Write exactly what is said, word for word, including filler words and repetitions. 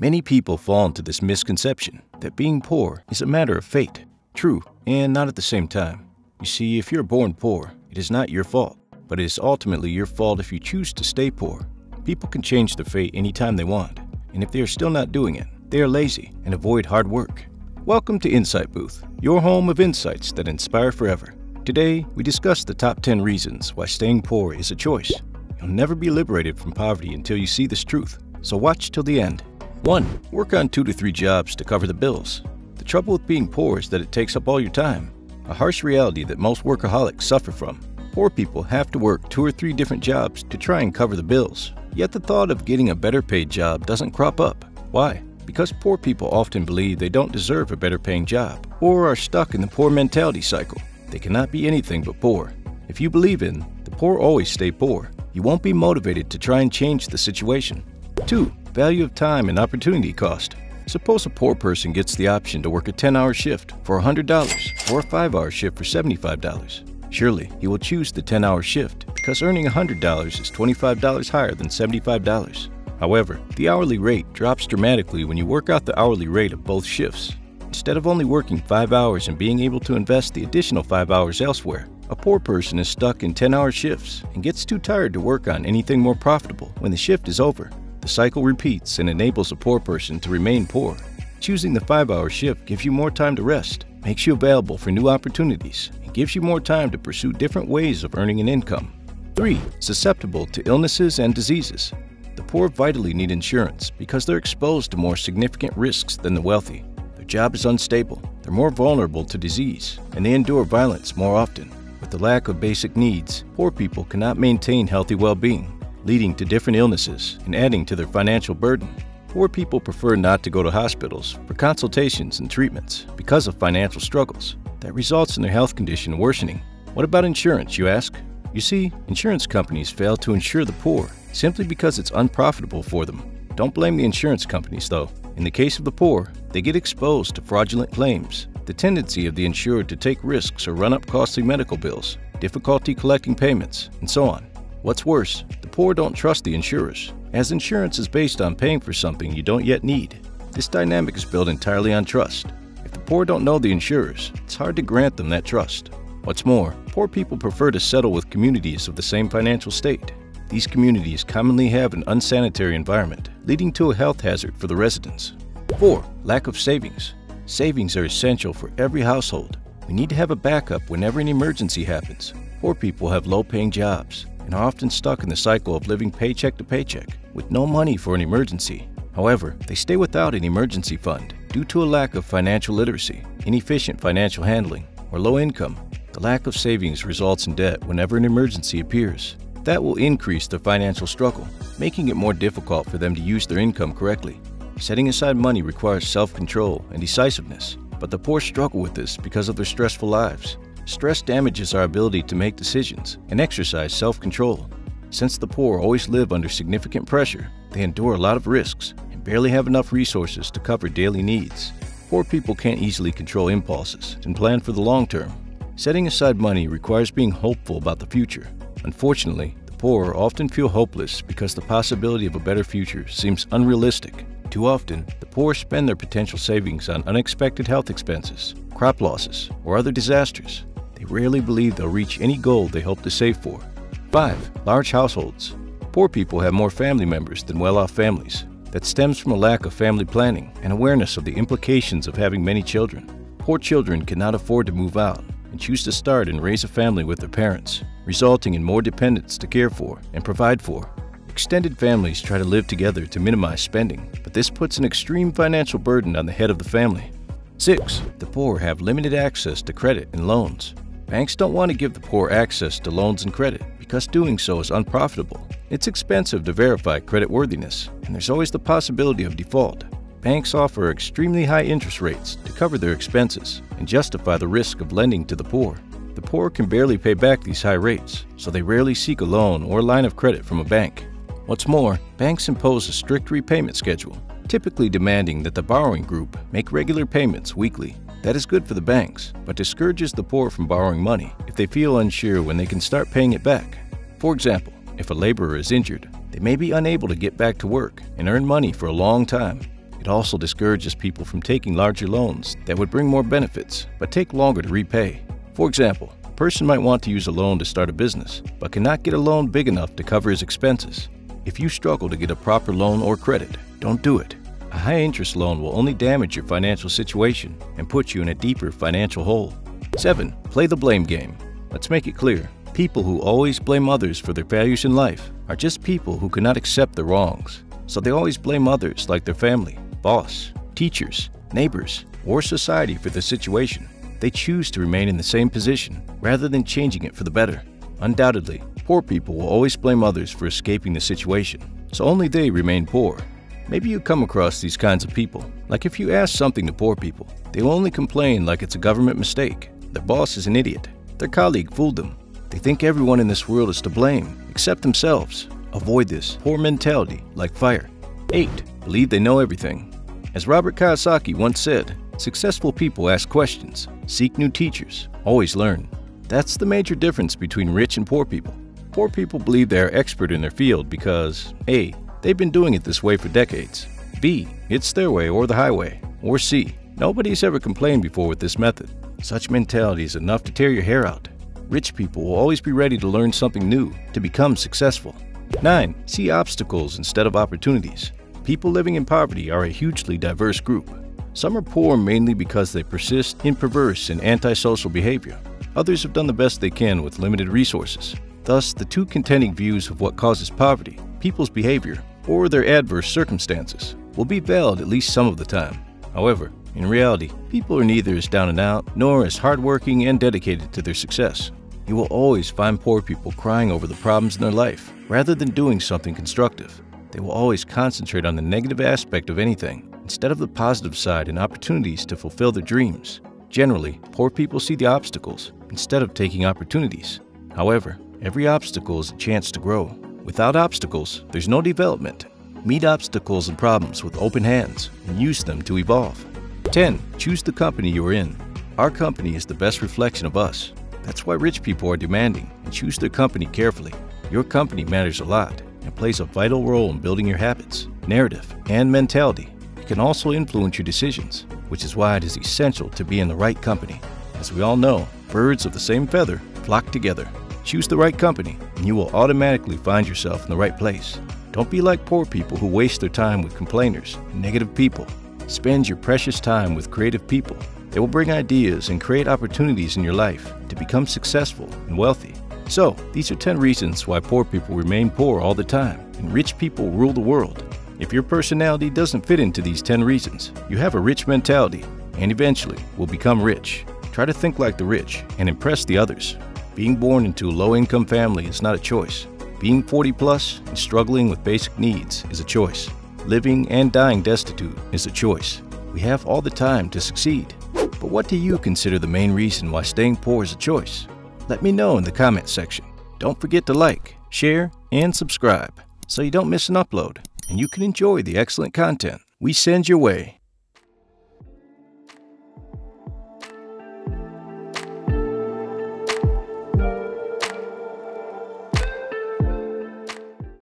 Many people fall into this misconception that being poor is a matter of fate. True, and not at the same time. You see, if you're born poor, it is not your fault, but it is ultimately your fault if you choose to stay poor. People can change their fate anytime they want, and if they are still not doing it, they are lazy and avoid hard work. Welcome to Insight Booth, your home of insights that inspire forever. Today, we discuss the top ten reasons why staying poor is a choice. You'll never be liberated from poverty until you see this truth, so watch till the end. one Work on two to three jobs to cover the bills. The trouble with being poor is that it takes up all your time, a harsh reality that most workaholics suffer from. Poor people have to work two or three different jobs to try and cover the bills. Yet the thought of getting a better paid job doesn't crop up. Why? Because poor people often believe they don't deserve a better paying job, or are stuck in the poor mentality cycle. They cannot be anything but poor. If you believe in, the poor always stay poor, you won't be motivated to try and change the situation. two Value of time and opportunity cost. Suppose a poor person gets the option to work a ten hour shift for one hundred dollars or a five hour shift for seventy-five dollars. Surely, he will choose the ten hour shift because earning one hundred dollars is twenty-five dollars higher than seventy-five dollars. However, the hourly rate drops dramatically when you work out the hourly rate of both shifts. Instead of only working five hours and being able to invest the additional five hours elsewhere, a poor person is stuck in ten hour shifts and gets too tired to work on anything more profitable when the shift is over. The cycle repeats and enables a poor person to remain poor. Choosing the five hour shift gives you more time to rest, makes you available for new opportunities, and gives you more time to pursue different ways of earning an income. three Susceptible to illnesses and diseases. The poor vitally need insurance because they're exposed to more significant risks than the wealthy. Their job is unstable, they're more vulnerable to disease, and they endure violence more often. With the lack of basic needs, poor people cannot maintain healthy well-being, leading to different illnesses and adding to their financial burden. Poor people prefer not to go to hospitals for consultations and treatments because of financial struggles. That results in their health condition worsening. What about insurance, you ask? You see, insurance companies fail to insure the poor simply because it's unprofitable for them. Don't blame the insurance companies, though. In the case of the poor, they get exposed to fraudulent claims, the tendency of the insured to take risks or run up costly medical bills, difficulty collecting payments, and so on. What's worse, the poor don't trust the insurers, as insurance is based on paying for something you don't yet need. This dynamic is built entirely on trust. If the poor don't know the insurers, it's hard to grant them that trust. What's more, poor people prefer to settle with communities of the same financial state. These communities commonly have an unsanitary environment, leading to a health hazard for the residents. four Lack of savings. Savings are essential for every household. We need to have a backup whenever an emergency happens. Poor people have low-paying jobs and are often stuck in the cycle of living paycheck to paycheck with no money for an emergency. However, they stay without an emergency fund due to a lack of financial literacy, inefficient financial handling, or low income. The lack of savings results in debt whenever an emergency appears. That will increase their financial struggle, making it more difficult for them to use their income correctly. Setting aside money requires self-control and decisiveness, but the poor struggle with this because of their stressful lives. Stress damages our ability to make decisions and exercise self-control. Since the poor always live under significant pressure, they endure a lot of risks and barely have enough resources to cover daily needs. Poor people can't easily control impulses and plan for the long term. Setting aside money requires being hopeful about the future. Unfortunately, the poor often feel hopeless because the possibility of a better future seems unrealistic. Too often, the poor spend their potential savings on unexpected health expenses, crop losses, or other disasters. They rarely believe they'll reach any goal they hope to save for. five Large households. Poor people have more family members than well-off families. That stems from a lack of family planning and awareness of the implications of having many children. Poor children cannot afford to move out and choose to start and raise a family with their parents, resulting in more dependents to care for and provide for. Extended families try to live together to minimize spending, but this puts an extreme financial burden on the head of the family. six The poor have limited access to credit and loans. Banks don't want to give the poor access to loans and credit because doing so is unprofitable. It's expensive to verify creditworthiness, and there's always the possibility of default. Banks offer extremely high interest rates to cover their expenses and justify the risk of lending to the poor. The poor can barely pay back these high rates, so they rarely seek a loan or line of credit from a bank. What's more, banks impose a strict repayment schedule, typically demanding that the borrowing group make regular payments weekly. That is good for the banks, but discourages the poor from borrowing money if they feel unsure when they can start paying it back. For example, if a laborer is injured, they may be unable to get back to work and earn money for a long time. It also discourages people from taking larger loans that would bring more benefits but take longer to repay. For example, a person might want to use a loan to start a business but cannot get a loan big enough to cover his expenses. If you struggle to get a proper loan or credit, don't do it. A high-interest loan will only damage your financial situation and put you in a deeper financial hole. seven. Play the blame game. Let's make it clear. People who always blame others for their failures in life are just people who cannot accept the wrongs. So they always blame others like their family, boss, teachers, neighbors, or society for the situation. They choose to remain in the same position rather than changing it for the better. Undoubtedly, poor people will always blame others for escaping the situation, so only they remain poor. Maybe you come across these kinds of people. Like if you ask something to poor people, they will only complain like it's a government mistake, their boss is an idiot, their colleague fooled them. They think everyone in this world is to blame, except themselves. Avoid this poor mentality like fire. eight. Believe they know everything. As Robert Kiyosaki once said, successful people ask questions, seek new teachers, always learn. That's the major difference between rich and poor people. Poor people believe they are expert in their field because A. They've been doing it this way for decades, B. It's their way or the highway, or C. Nobody's ever complained before with this method. Such mentality is enough to tear your hair out. Rich people will always be ready to learn something new to become successful. nine. See obstacles instead of opportunities. People living in poverty are a hugely diverse group. Some are poor mainly because they persist in perverse and antisocial behavior. Others have done the best they can with limited resources. Thus, the two contending views of what causes poverty, people's behavior, or their adverse circumstances, will be valid at least some of the time. However, in reality, people are neither as down and out nor as hardworking and dedicated to their success. You will always find poor people crying over the problems in their life rather than doing something constructive. They will always concentrate on the negative aspect of anything instead of the positive side and opportunities to fulfill their dreams. Generally, poor people see the obstacles instead of taking opportunities. However, every obstacle is a chance to grow. Without obstacles, there's no development. Meet obstacles and problems with open hands and use them to evolve. ten. Choose the company you are in. Our company is the best reflection of us. That's why rich people are demanding and choose their company carefully. Your company matters a lot and plays a vital role in building your habits, narrative, and mentality. It can also influence your decisions, which is why it is essential to be in the right company. As we all know, birds of the same feather flock together. Choose the right company and you will automatically find yourself in the right place. Don't be like poor people who waste their time with complainers and negative people. Spend your precious time with creative people. They will bring ideas and create opportunities in your life to become successful and wealthy. So, these are ten reasons why poor people remain poor all the time and rich people rule the world. If your personality doesn't fit into these ten reasons, you have a rich mentality and eventually will become rich. Try to think like the rich and impress the others. Being born into a low-income family is not a choice. Being forty plus and struggling with basic needs is a choice. Living and dying destitute is a choice. We have all the time to succeed. But what do you consider the main reason why staying poor is a choice? Let me know in the comment section. Don't forget to like, share, and subscribe so you don't miss an upload and you can enjoy the excellent content we send your way.